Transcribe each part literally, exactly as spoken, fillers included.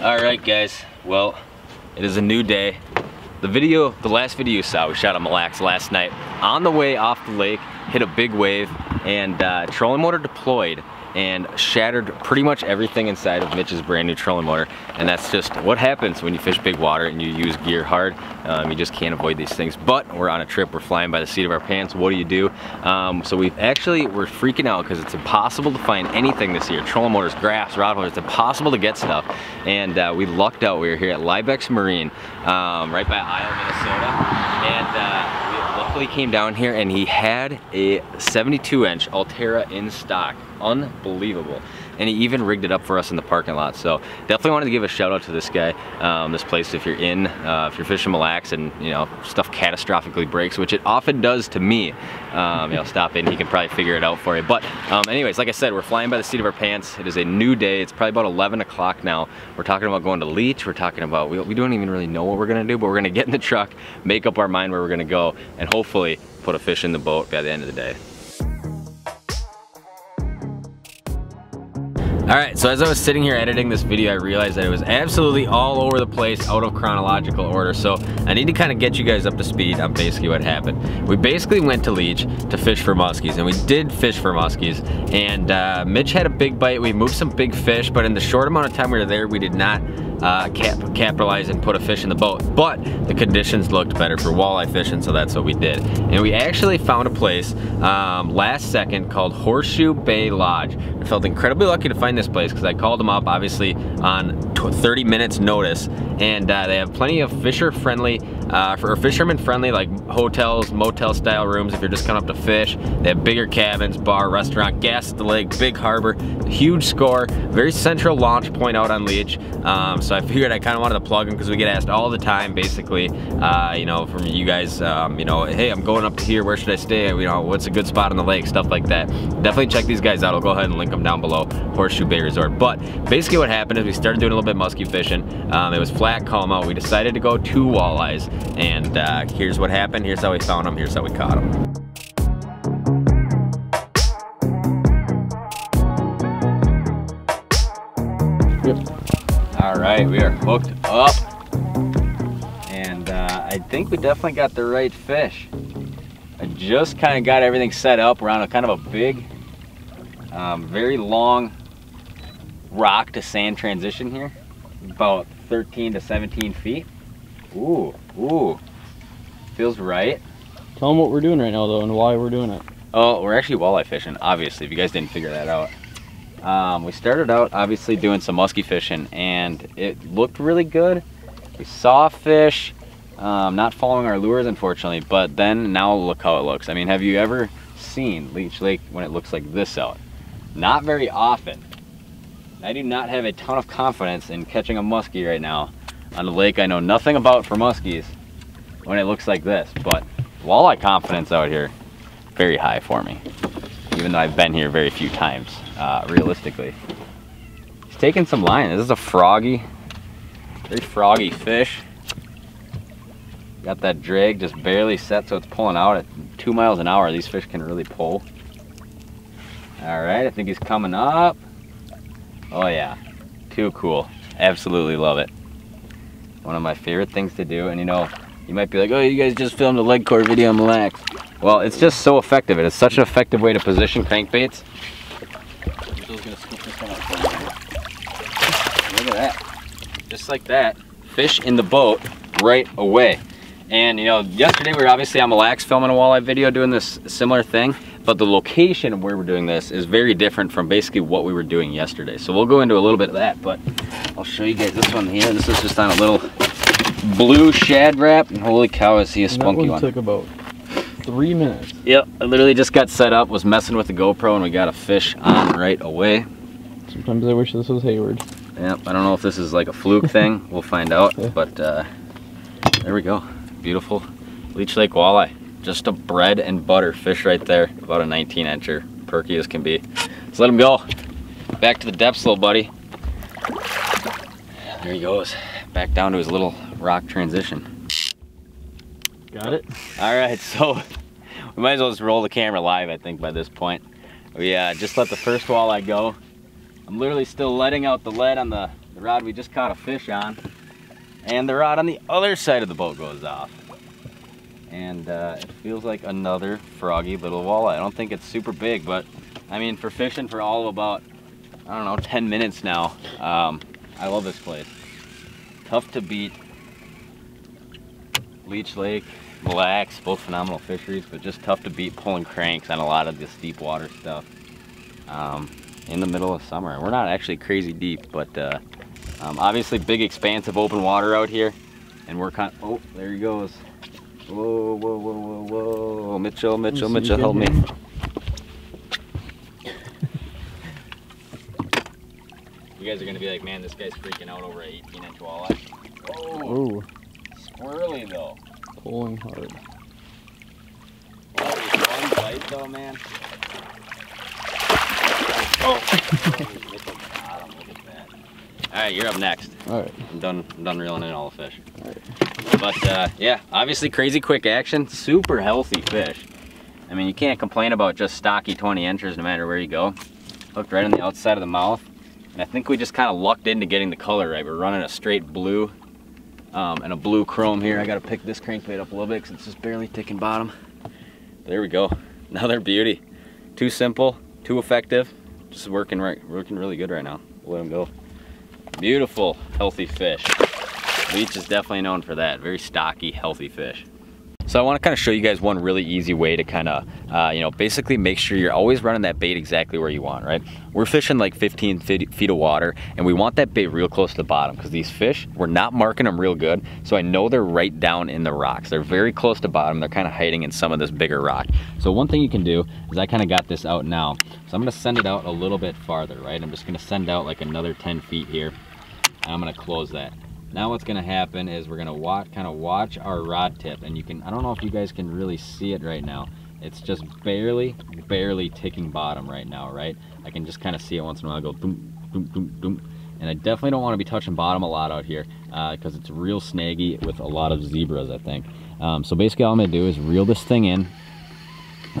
Alright guys, well, it is a new day. The video, the last video you saw, we shot at Mille Lacs last night. On the way off the lake, hit a big wave, and uh, trolling motor deployed and shattered pretty much everything inside of Mitch's brand new trolling motor. And that's just what happens when you fish big water and you use gear hard. Um, you just can't avoid these things. But we're on a trip, we're flying by the seat of our pants. What do you do? Um, so we've actually, we're freaking out because it's impossible to find anything this year. Trolling motors, graphs, rod holders, it's impossible to get stuff. And uh, we lucked out. We were here at Liebeck's Marine, um, right by Isle, Minnesota. And uh, we luckily came down here and he had a seventy-two inch Altera in stock. Unbelievable. And he even rigged it up for us in the parking lot. So definitely wanted to give a shout out to this guy, um, this place. If you're in, uh, if you're fishing Mille Lacs and you know stuff catastrophically breaks, which it often does to me, um, you know, stop in. He can probably figure it out for you. But um, anyways, like I said, we're flying by the seat of our pants. It is a new day. It's probably about eleven o'clock now. We're talking about going to Leech. We're talking about we, we don't even really know what we're gonna do, but we're gonna get in the truck, make up our mind where we're gonna go, and hopefully put a fish in the boat by the end of the day. Alright, so as I was sitting here editing this video, I realized that it was absolutely all over the place, out of chronological order, so I need to kind of get you guys up to speed on basically what happened. We basically went to Leech to fish for muskies, and we did fish for muskies, and uh, Mitch had a big bite. We moved some big fish, but in the short amount of time we were there, we did not Uh, cap capitalize and put a fish in the boat, but the conditions looked better for walleye fishing, so that's what we did. And we actually found a place um, last second called Horseshoe Bay Lodge. I felt incredibly lucky to find this place because I called them up obviously on thirty minutes notice, and uh, they have plenty of fisher friendly uh, for fisherman friendly like hotels, motel style rooms if you're just coming up to fish. They have bigger cabins, bar, restaurant, gas at the lake, big harbor, huge score, very central launch point out on Leech. Um, So I figured I kind of wanted to plug them because we get asked all the time, basically, uh, you know, from you guys, um, you know, hey, I'm going up to here, where should I stay? You know, what's a good spot on the lake? Stuff like that. Definitely check these guys out. I'll go ahead and link them down below, Horseshoe Bay Resort. But basically what happened is we started doing a little bit musky fishing. Um, it was flat, calm out. We decided to go two walleyes, and uh, here's what happened. Here's how we found them. Here's how we caught them. All right, we are hooked up, and uh, I think we definitely got the right fish. I just kind of got everything set up around a kind of a big, um, very long rock to sand transition here, about thirteen to seventeen feet. Ooh, ooh, feels right. Tell them what we're doing right now though and why we're doing it. Oh, we're actually walleye fishing, obviously, if you guys didn't figure that out. Um, we started out obviously doing some musky fishing and it looked really good. We saw fish, um, not following our lures unfortunately, but then now look how it looks. I mean, have you ever seen Leech Lake when it looks like this out? Not very often. I do not have a ton of confidence in catching a muskie right now on a lake I know nothing about for muskies when it looks like this, but walleye confidence out here, very high for me. Even though I've been here very few times, uh, realistically. He's taking some line. This is a froggy, very froggy fish. Got that drag just barely set, so it's pulling out at two miles an hour. These fish can really pull. All right, I think he's coming up. Oh yeah, too cool. Absolutely love it. One of my favorite things to do, and you know, you might be like, oh, you guys just filmed a leg core video on Mille Lacs. Well, it's just so effective. It is such an effective way to position crankbaits. Look at that. Just like that, fish in the boat right away. And you know, yesterday we were obviously on Mille Lacs filming a walleye video doing this similar thing, but the location of where we're doing this is very different from basically what we were doing yesterday. So we'll go into a little bit of that, but I'll show you guys this one here. This is just on a little blue shad wrap, and holy cow, is he a spunky one. That one took about three minutes. Yep, I literally just got set up, was messing with the GoPro, and we got a fish on right away. Sometimes I wish this was Hayward. Yep, I don't know if this is like a fluke thing. We'll find out, yeah. But uh, there we go. Beautiful Leech Lake walleye. Just a bread and butter fish right there. About a nineteen incher, perky as can be. Let's let him go. Back to the depths, little buddy. There he goes. Back down to his little rock transition. Got it. All right, so we might as well just roll the camera live, I think, by this point. We uh, just let the first walleye go. I'm literally still letting out the lead on the the rod we just caught a fish on, and the rod on the other side of the boat goes off. And uh, it feels like another froggy little walleye. I don't think it's super big, but I mean, for fishing for all of about, I don't know, ten minutes now, um, I love this place. Tough to beat. Leech Lake, Mille Lacs, both phenomenal fisheries, but just tough to beat pulling cranks on a lot of this deep water stuff um, in the middle of summer. We're not actually crazy deep, but uh, um, obviously big expanse of open water out here. And we're kind of, oh, there he goes. Whoa, whoa, whoa, whoa, whoa. Mitchell, Mitchell, Mitchell, help me. You guys are gonna be like, man, this guy's freaking out over an eighteen inch walleye. Oh, squirrely though. Pulling hard. Oh, one bite though, man. Oh! Look at that. All right, you're up next. All right. I'm done, I'm done reeling in all the fish. All right. But uh, yeah, obviously crazy quick action, super healthy fish. I mean, you can't complain about just stocky twenty inchers no matter where you go. Hooked right on the outside of the mouth. And I think we just kind of lucked into getting the color right. We're running a straight blue um, and a blue chrome here. I got to pick this crankbait up a little bit because it's just barely ticking bottom. There we go. Another beauty. Too simple, too effective. Just working, right, working really good right now. We'll let him go. Beautiful, healthy fish. Leech is definitely known for that. Very stocky, healthy fish. So I want to kind of show you guys one really easy way to kind of, uh, you know, basically make sure you're always running that bait exactly where you want, right? We're fishing like fifteen feet of water, and we want that bait real close to the bottom because these fish, we're not marking them real good, so I know they're right down in the rocks. They're very close to bottom. They're kind of hiding in some of this bigger rock. So one thing you can do is I kind of got this out now. So I'm going to send it out a little bit farther, right? I'm just going to send out like another ten feet here, and I'm going to close that. Now what's gonna happen is we're gonna watch, kind of watch our rod tip, and you can, I don't know if you guys can really see it right now. It's just barely, barely ticking bottom right now, right? I can just kind of see it once in a while, I go boom, boom, boom, boom. And I definitely don't wanna be touching bottom a lot out here because uh, it's real snaggy with a lot of zebras, I think. Um, so basically all I'm gonna do is reel this thing in,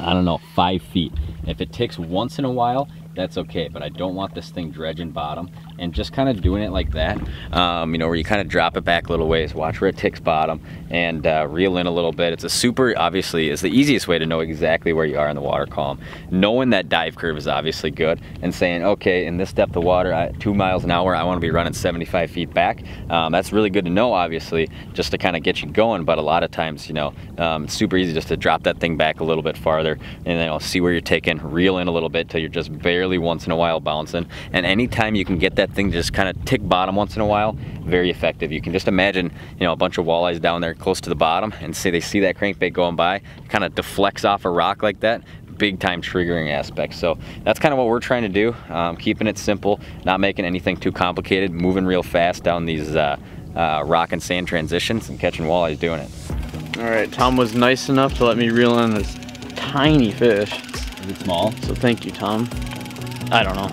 I don't know, five feet. If it ticks once in a while, that's okay, but I don't want this thing dredging bottom. And just kind of doing it like that, um, you know, where you kind of drop it back a little ways, watch where it ticks bottom, and uh, reel in a little bit. It's a super, obviously, it's the easiest way to know exactly where you are in the water column. Knowing that dive curve is obviously good, and saying, okay, in this depth of water, at two miles an hour, I want to be running seventy-five feet back. Um, that's really good to know, obviously, just to kind of get you going, but a lot of times, you know, um, it's super easy just to drop that thing back a little bit farther, and then I'll see where you're taking, reel in a little bit till you're just barely once in a while bouncing. And anytime you can get that thing to just kind of tick bottom once in a while, very effective. You can just imagine, you know, a bunch of walleyes down there close to the bottom, and say they see that crankbait going by, kind of deflects off a rock like that, big time triggering aspect. So that's kind of what we're trying to do, um, keeping it simple, not making anything too complicated, moving real fast down these uh, uh, rock and sand transitions and catching walleyes doing it. All right, Tom was nice enough to let me reel in this tiny fish. Is it small? So thank you, Tom. I don't know.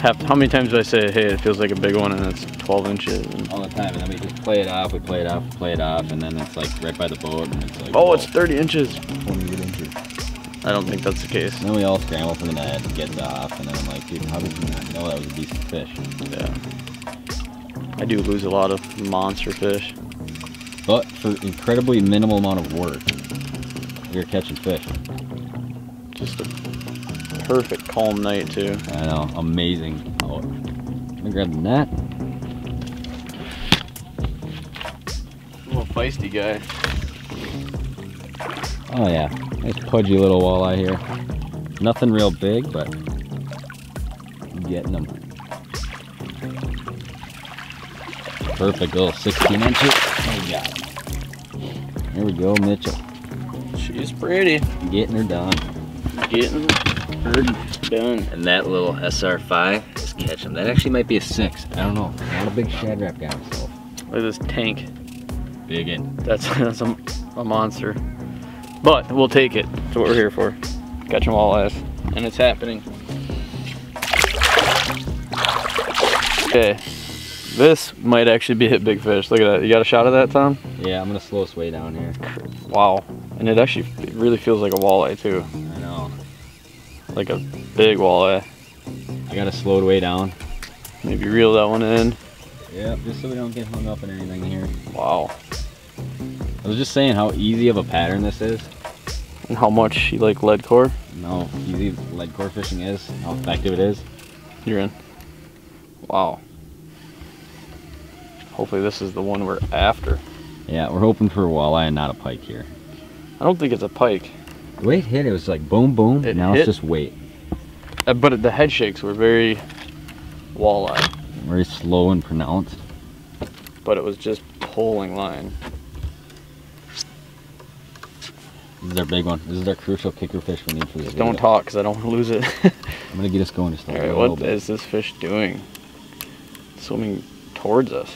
Half, how many times do I say, hey, it feels like a big one, and it's twelve inches? And all the time, and then we just play it off, we play it off, we play it off, and then it's like right by the boat, and it's like, oh, whoa. It's thirty inches. twenty-eight inches. I don't think that's the case. And then we all scramble for the net, and gets off, and then I'm like, dude, how did you not know that was a decent fish? Yeah. I do lose a lot of monster fish. But for incredibly minimal amount of work, you're catching fish. Just a... perfect calm night too. I know, amazing. Oh, let me grab the net. Little feisty guy. Oh yeah, nice pudgy little walleye here. Nothing real big, but getting them. Perfect little sixteen inches. Oh yeah. There we go, Mitchell. She's pretty. Getting her done. Getting her. Done. And that little S R five is catching. That actually might be a six. I don't know. Not a big shad wrap guy himself. Look at this tank. Big in. That's that's a, a monster. But we'll take it. That's what we're here for. Catching walleyes. And it's happening. Okay. This might actually be a big fish. Look at that. You got a shot of that, Tom? Yeah, I'm gonna slow this way down here. Wow. And it actually it really feels like a walleye too. Like a big walleye. I got it slowed way down. Maybe reel that one in. Yeah, just so we don't get hung up in anything here. Wow. I was just saying how easy of a pattern this is. And how much you like lead core? No, easy lead core fishing is, how effective it is. You're in. Wow. Hopefully this is the one we're after. Yeah, we're hoping for a walleye and not a pike here. I don't think it's a pike. The way it hit, it was like boom, boom, it now hit. It's just weight. Uh, but it, the head shakes were very walleye. Very slow and pronounced. But it was just pulling line. This is our big one. This is our crucial kicker fish we need for this Just video. Don't talk, because I don't want to lose it. I'm going to get us going just a little bit. All right, what is this fish doing? Swimming towards us.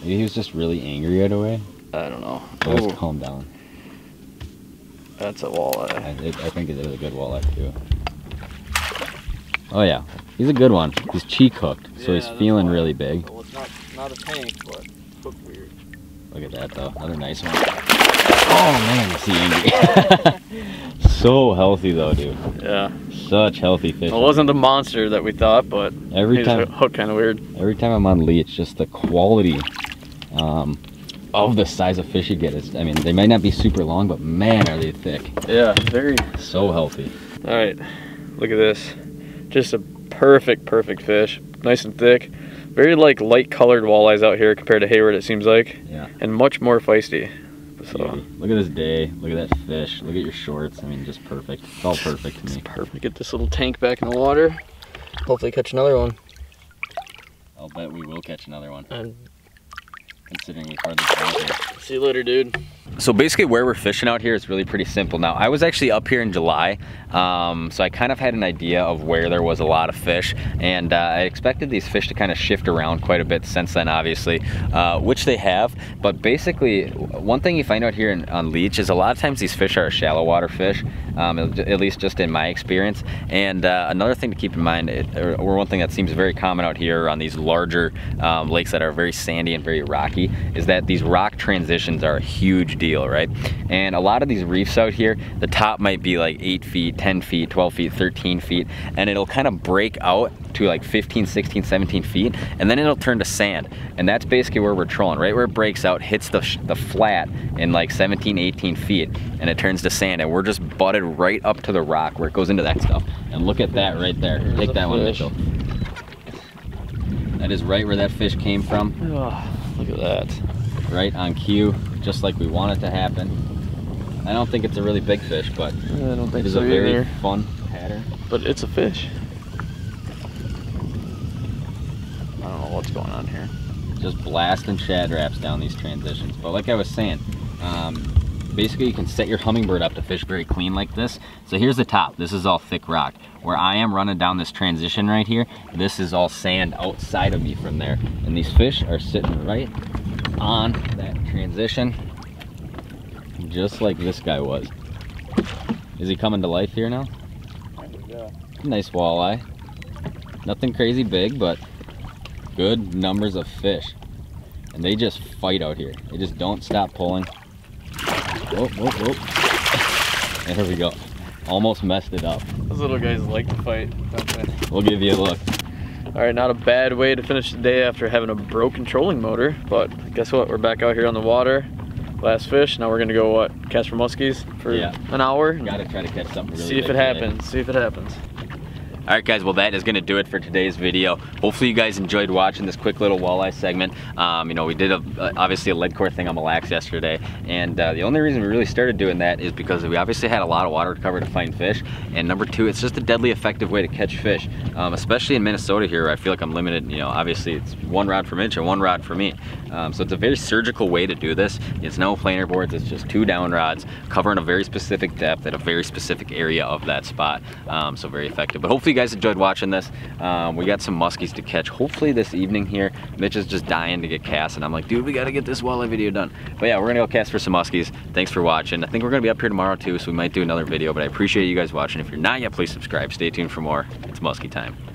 Maybe he was just really angry right away. I don't know. Let's calm down. That's a walleye. I, it, I think it is a good walleye, too. Oh, yeah. He's a good one. He's cheek hooked, so yeah, he's feeling really big. Well, it's not, not a tank, but hooked weird. Look at that, though. Another nice one. Oh, man, is he angry. So healthy, though, dude. Yeah. Such healthy fish. Well, it wasn't the monster that we thought, but every time hooked kind of weird. Every time I'm on Leech, just the quality um, of the size of fish you get. It's, I mean, they might not be super long, but man, are they thick. Yeah, very. So healthy. All right, look at this. Just a perfect, perfect fish. Nice and thick. Very like light colored walleyes out here compared to Hayward, it seems like. Yeah. And much more feisty. So Beauty. Look at this day. Look at that fish. Look at your shorts. I mean, just perfect. It's all perfect to me. It's perfect. Get this little tank back in the water. Hopefully catch another one. I'll bet we will catch another one. And considering we hardly caught it. See you later, dude. So basically where we're fishing out here is really pretty simple. Now, I was actually up here in July, um, so I kind of had an idea of where there was a lot of fish, and uh, I expected these fish to kind of shift around quite a bit since then, obviously, uh, which they have. But basically, one thing you find out here in, on Leech is a lot of times these fish are a shallow water fish, um, at least just in my experience. And uh, another thing to keep in mind, it, or one thing that seems very common out here on these larger um, lakes that are very sandy and very rocky, is that these rock transitions are a huge deal. Deal, right? And a lot of these reefs out here, the top might be like eight feet, ten feet, twelve feet, thirteen feet, and it'll kind of break out to like fifteen, sixteen, seventeen feet, and then it'll turn to sand. And that's basically where we're trolling, right where it breaks out, hits the, the flat in like seventeen, eighteen feet, and it turns to sand, and we're just butted right up to the rock where it goes into that stuff. And look at that right there. There's Take that fish. one, Mitchell. That is right where that fish came from. Oh, look at that. Right on cue. Just like we want it to happen. I don't think it's a really big fish, but I don't think it is so a very either. fun pattern. But it's a fish. I don't know what's going on here. Just blasting shad wraps down these transitions. But like I was saying, um, basically you can set your Hummingbird up to fish very clean like this. So here's the top. This is all thick rock. Where I am running down this transition right here, this is all sand outside of me from there. And these fish are sitting right on that transition, just like this guy was. Is he coming to life here now? Yeah. Nice walleye. Nothing crazy big, but good numbers of fish. And they just fight out here. They just don't stop pulling. Whoop, whoop, whoop. There we go. Almost messed it up. Those little guys like to fight, don't they? We'll give you a look. All right, not a bad way to finish the day after having a broken trolling motor, but guess what? We're back out here on the water. Last fish. Now we're gonna go what? Catch for muskies for yeah. an hour. Gotta try to catch something. Really see if it happens. Today. See if it happens. All right, guys, well, that is gonna do it for today's video. Hopefully you guys enjoyed watching this quick little walleye segment. Um, you know, we did a, obviously a lead core thing on Mille Lacs yesterday, and uh, the only reason we really started doing that is because we obviously had a lot of water to cover to find fish, and number two, it's just a deadly effective way to catch fish, um, especially in Minnesota here, where I feel like I'm limited, you know, obviously it's one rod for Mitch and one rod for me. Um, so it's a very surgical way to do this. It's no planer boards, it's just two down rods, covering a very specific depth at a very specific area of that spot, um, so very effective. But hopefully you guys enjoyed watching this. Um, we got some muskies to catch hopefully this evening here. Mitch is just dying to get cast, and I'm like, dude, we gotta get this walleye video done. But yeah, we're gonna go cast for some muskies. Thanks for watching. I think we're gonna be up here tomorrow too, so we might do another video, but I appreciate you guys watching. If you're not yet, please subscribe. Stay tuned for more. It's muskie time.